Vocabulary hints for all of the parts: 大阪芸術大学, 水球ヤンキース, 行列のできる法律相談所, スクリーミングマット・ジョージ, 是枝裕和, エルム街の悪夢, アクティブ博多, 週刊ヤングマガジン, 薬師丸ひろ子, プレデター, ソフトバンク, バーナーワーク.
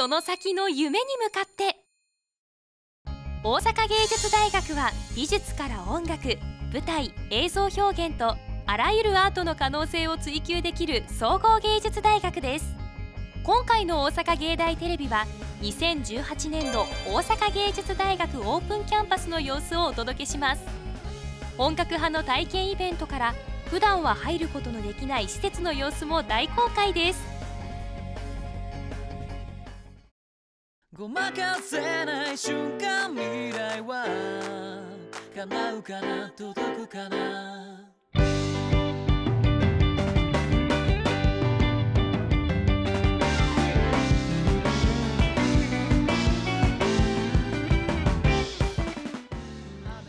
その先の夢に向かって。大阪芸術大学は美術から音楽、舞台、映像表現とあらゆるアートの可能性を追求できる総合芸術大学です。今回の大阪芸大テレビは2018年度大阪芸術大学オープンキャンパスの様子をお届けします。本格派の体験イベントから普段は入ることのできない施設の様子も大公開です。ごまかせない瞬間、未来は叶うかな、届くかな。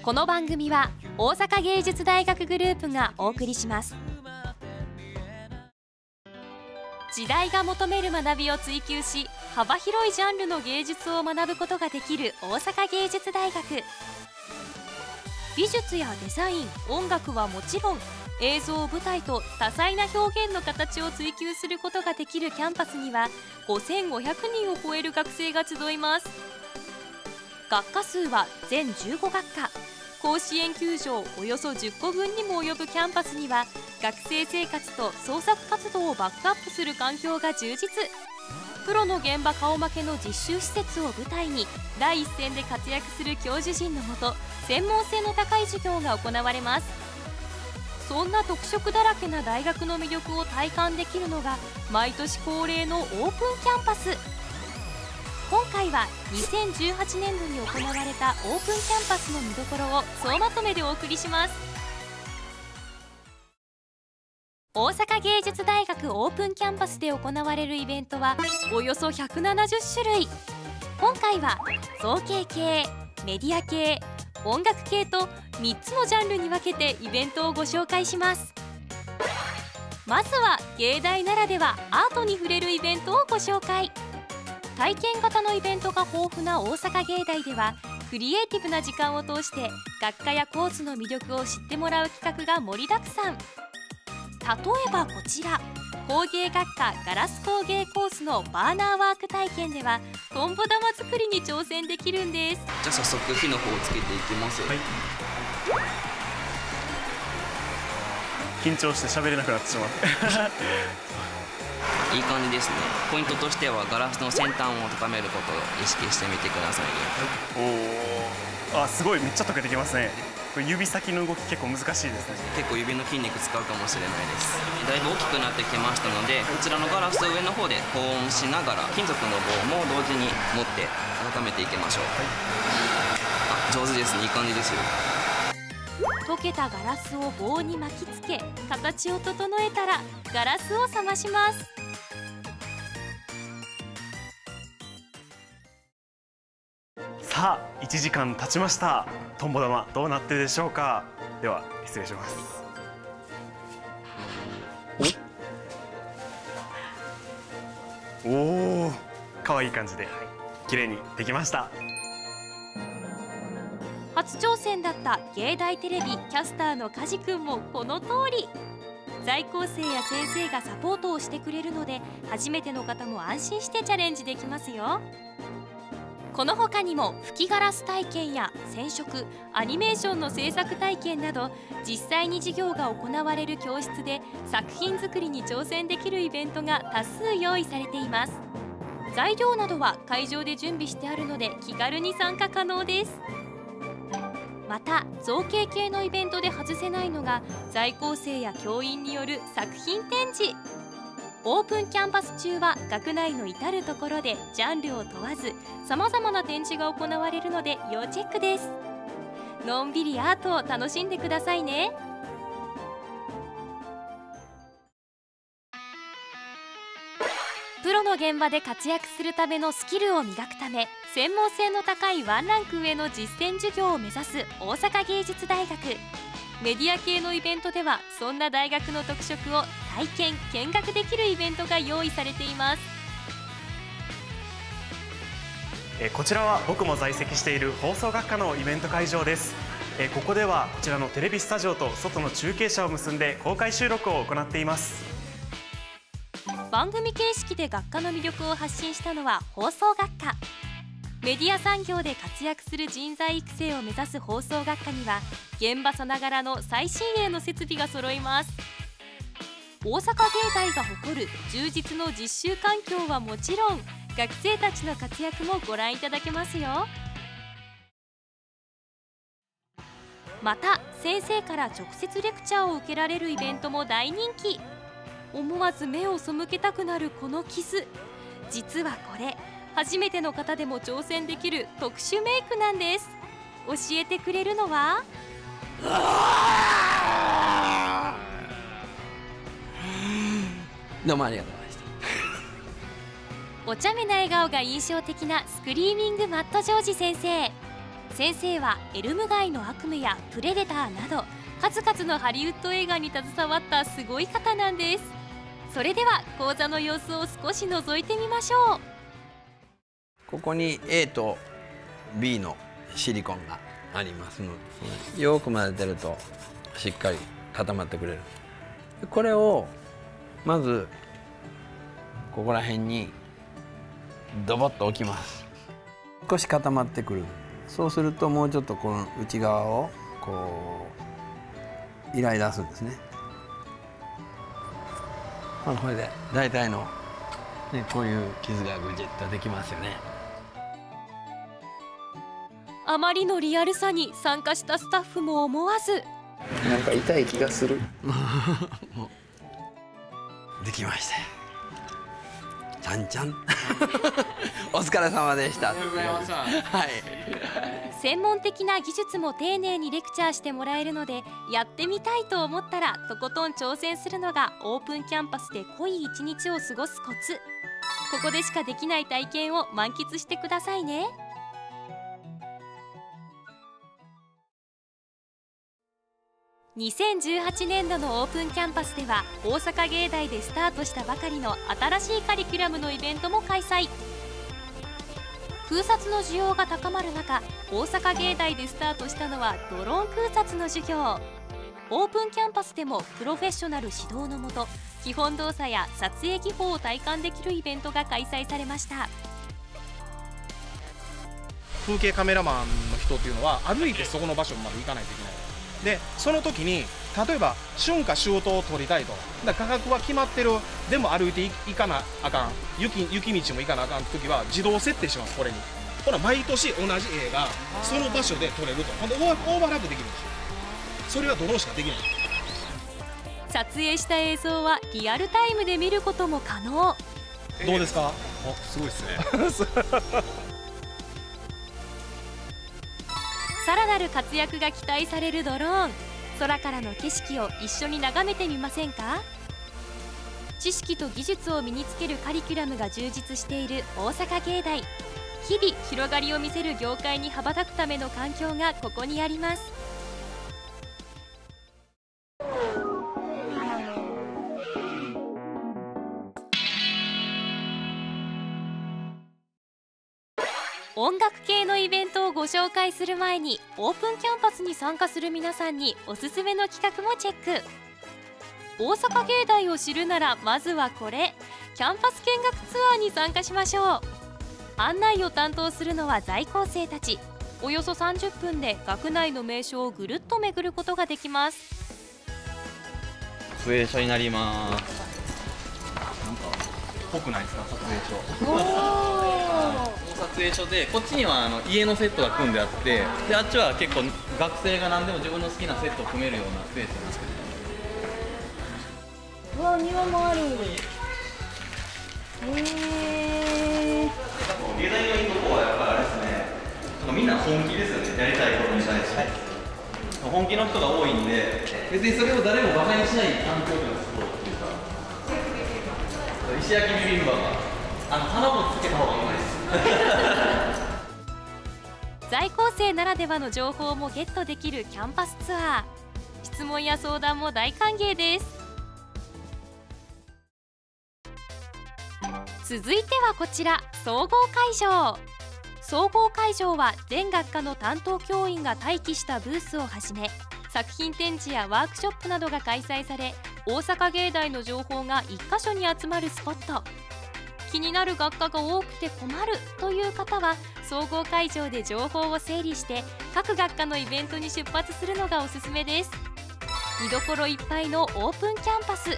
この番組は大阪芸術大学グループがお送りします。時代が求める学びを追求し、幅広いジャンルの芸術を学ぶことができる大阪芸術大学。美術やデザイン、音楽はもちろん映像、舞台と多彩な表現の形を追求することができるキャンパスには5500人を超える学生が集います。学科数は全15学科、甲子園球場およそ10個分にも及ぶキャンパスには、学生生活と創作活動をバックアップする環境が充実。プロの現場顔負けの実習施設を舞台に第一線で活躍する教授陣のもと、専門性の高い授業が行われます。そんな特色だらけな大学の魅力を体感できるのが毎年恒例のオープンキャンパス。今回は2018年度に行われたオープンキャンパスの見どころを総まとめでお送りします。大阪芸術大学オープンキャンパスで行われるイベントはおよそ170種類。今回は造形系、メディア系、音楽系と3つのジャンルに分けてイベントをご紹介します。まずは芸大ならではアートに触れるイベントをご紹介。体験型のイベントが豊富な大阪芸大では、クリエイティブな時間を通して学科やコースの魅力を知ってもらう企画が盛りだくさん。例えばこちら、工芸学科ガラス工芸コースのバーナーワーク体験ではトンボ玉作りに挑戦できるんです。じゃあ早速火の方をつけていきます、はい、緊張して喋れなくなってしまっていい感じですね。ポイントとしてはガラスの先端を高めることを意識してみてください。おお、あ、すごい、めっちゃ溶けてきますね。これ指先の動き結構難しいですね。結構指の筋肉使うかもしれないです。だいぶ大きくなってきましたので、こちらのガラスを上の方で保温しながら金属の棒も同時に持って温めていきましょう、はい、あ、上手ですね。いい感じですよ。溶けたガラスを棒に巻きつけ、形を整えたらガラスを冷まします。さあ、1時間経ちました。トンボ玉どうなってるでしょうか。では失礼します。おお、可愛い感じで綺麗にできました。初挑戦だった芸大テレビキャスターの梶君もこの通り。在校生や先生がサポートをしてくれるので、初めての方も安心してチャレンジできますよ。この他にも吹きガラス体験や染色、アニメーションの制作体験など、実際に授業が行われる教室で作品作りに挑戦できるイベントが多数用意されています。材料などは会場で準備してあるので気軽に参加可能です。また造形系のイベントで外せないのが在校生や教員による作品展示。オープンキャンパス中は学内の至る所でジャンルを問わずさまざまな展示が行われるので要チェックです。のんびりアートを楽しんでくださいね。プロの現場で活躍するためのスキルを磨くため、専門性の高いワンランク上の実践授業を目指す大阪芸術大学。メディア系のイベントではそんな大学の特色を体験・見学できるイベントが用意されています。こちらは僕も在籍している放送学科のイベント会場です。ここではこちらのテレビスタジオと外の中継車を結んで公開収録を行っています。番組形式で学科の魅力を発信したのは放送学科。メディア産業で活躍する人材育成を目指す放送学科には、現場さながらの最新鋭の設備が揃います。大阪芸大が誇る充実の実習環境はもちろん、学生たちの活躍もご覧いただけますよ。また、先生から直接レクチャーを受けられるイベントも大人気。思わず目を背けたくなるこの傷、実はこれ、初めての方でも挑戦できる特殊メイクなんです。教えてくれるのはどうもありがとうございました。お茶目な笑顔が印象的なスクリーミングマット・ジョージ先生。先生はエルム街の悪夢やプレデターなど数々のハリウッド映画に携わったすごい方なんです。それでは講座の様子を少し覗いてみましょう。ここに A と B のシリコンがありますので、よく混ぜてるとしっかり固まってくれる。これをまずここら辺にドボッと置きます。少し固まってくる。そうするともうちょっとこの内側をこうイライラするんですね。これで大体の、ね、こういう傷がぐじっとできますよね。あまりのリアルさに参加したスタッフも思わずなんか痛い気がするもうできましたよ。ちゃんちゃんお疲れ様でした。専門的な技術も丁寧にレクチャーしてもらえるので、やってみたいと思ったらとことん挑戦するのがオープンキャンパスで濃い一日を過ごすコツ。ここでしかできない体験を満喫してくださいね。2018年度のオープンキャンパスでは、大阪芸大でスタートしたばかりの新しいカリキュラムのイベントも開催。空撮の需要が高まる中、大阪芸大でスタートしたのはドローン空撮の授業。オープンキャンパスでもプロフェッショナル指導のもと、基本動作や撮影技法を体感できるイベントが開催されました。風景カメラマンの人っていうのは歩いてそこの場所まで行かないといけない。でその時に例えば春夏秋冬を撮りたいと、だから価格は決まってる、でも歩いていかなあかん、雪道も行かなあかん時は自動設定します。これにほら毎年同じ映画その場所で撮れると、ほんでオーバーラップできるんです。それはドローンしかできない。撮影した映像はリアルタイムで見ることも可能。どうですか？あ、すごいですねさらなる活躍が期待されるドローン、空からの景色を一緒に眺めてみませんか？知識と技術を身につけるカリキュラムが充実している大阪芸大。日々広がりを見せる業界に羽ばたくための環境がここにあります。音楽系のイベントをご紹介する前に、オープンキャンパスに参加する皆さんにおすすめの企画もチェック。大阪芸大を知るならまずはこれ、キャンパス見学ツアーに参加しましょう。案内を担当するのは在校生たち。およそ30分で学内の名所をぐるっと巡ることができます。撮影所になります。なんか濃くないですか、撮影所撮影所で、こっちには家のセットが組んであって、であっちは結構学生が何でも自分の好きなセットを組めるようなスペースになってる。わあ、庭もある。芸大のいいとこはやっぱあれですね、みんな本気ですよね、やりたいことに対して、はい、本気の人が多いんで、別にそれを誰も馬鹿にしない環境がすごいっていうか、石焼きビビンバが花もつけた方がいいです。在校生ならではの情報もゲットできるキャンパスツアー。質問や相談も大歓迎です。続いてはこちら、総合会場。総合会場は全学科の担当教員が待機したブースをはじめ、作品展示やワークショップなどが開催され、大阪芸大の情報が1か所に集まるスポット。気になる学科が多くて困るという方は総合会場で情報を整理して各学科のイベントに出発するのがおすすめです。見どころいっぱいのオープンキャンパス、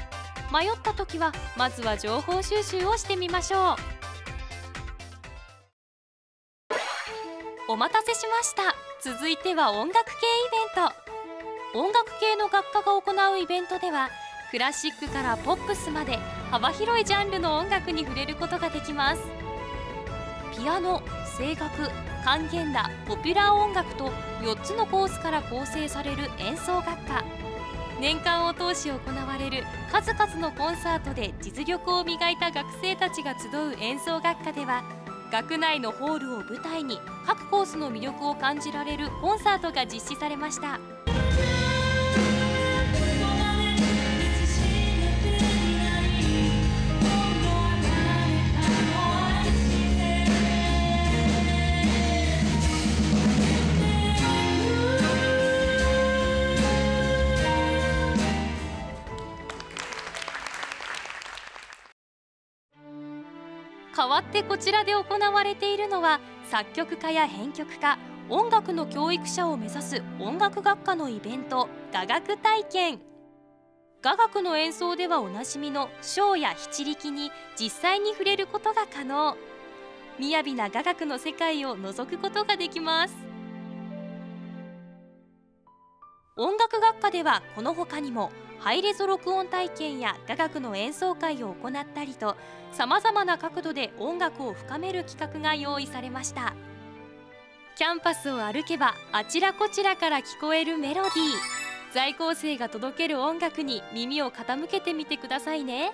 迷った時はまずは情報収集をしてみましょう。お待たせしました。続いては音楽系イベント。音楽系の学科が行うイベントではクラシックからポップスまで幅広いジャンルの音楽に触れることができます。ピアノ、声楽、管弦らポピュラー音楽と4つのコースから構成される演奏学科。年間を通し行われる数々のコンサートで実力を磨いた学生たちが集う演奏学科では、学内のホールを舞台に各コースの魅力を感じられるコンサートが実施されました。代わってこちらで行われているのは、作曲家や編曲家、音楽の教育者を目指す音楽学科のイベント、雅楽体験。雅楽の演奏ではおなじみの笙や篳篥に実際に触れることが可能。雅な雅楽の世界を覗くことができます。音楽学科ではこの他にもハイレゾ録音体験や雅楽の演奏会を行ったりと、さまざまな角度で音楽を深める企画が用意されました。キャンパスを歩けばあちらこちらから聞こえるメロディー、在校生が届ける音楽に耳を傾けてみてくださいね。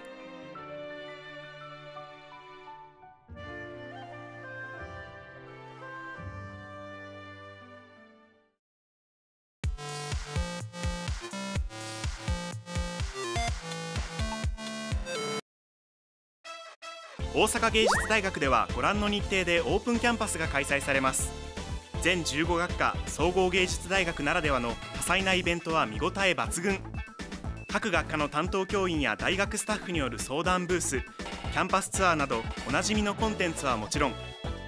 大阪芸術大学ではご覧の日程でオープンキャンパスが開催されます。全15学科総合芸術大学ならではの多彩なイベントは見応え抜群。各学科の担当教員や大学スタッフによる相談ブース、キャンパスツアーなどおなじみのコンテンツはもちろん、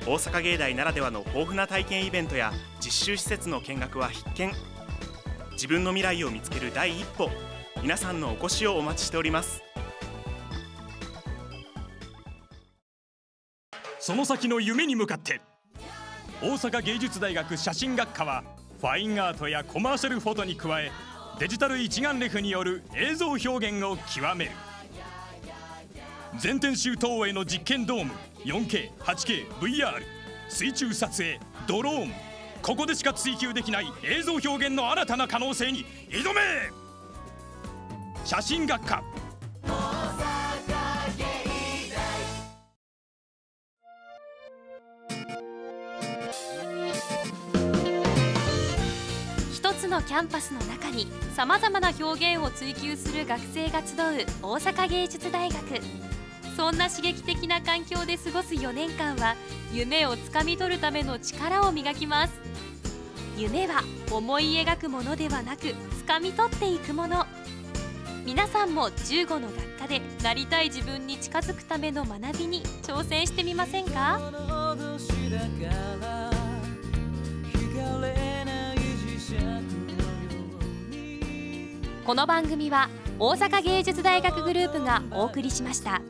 大阪芸大ならではの豊富な体験イベントや実習施設の見学は必見。自分の未来を見つける第一歩、皆さんのお越しをお待ちしております。その先の夢に向かって、大阪芸術大学写真学科はファインアートやコマーシャルフォトに加え、デジタル一眼レフによる映像表現を極める。全天集投影の実験ドーム、 4K、8K、VR、 水中撮影、ドローン、ここでしか追求できない映像表現の新たな可能性に挑め。写真学科。キャンパスの中にさまざまな表現を追求する学生が集う大阪芸術大学。そんな刺激的な環境で過ごす4年間は、夢をつかみ取るための力を磨きます。夢は思い描くものではなく、つかみ取っていくもの。皆さんも15の学科でなりたい自分に近づくための学びに挑戦してみませんか？この番組は大阪芸術大学グループがお送りしました。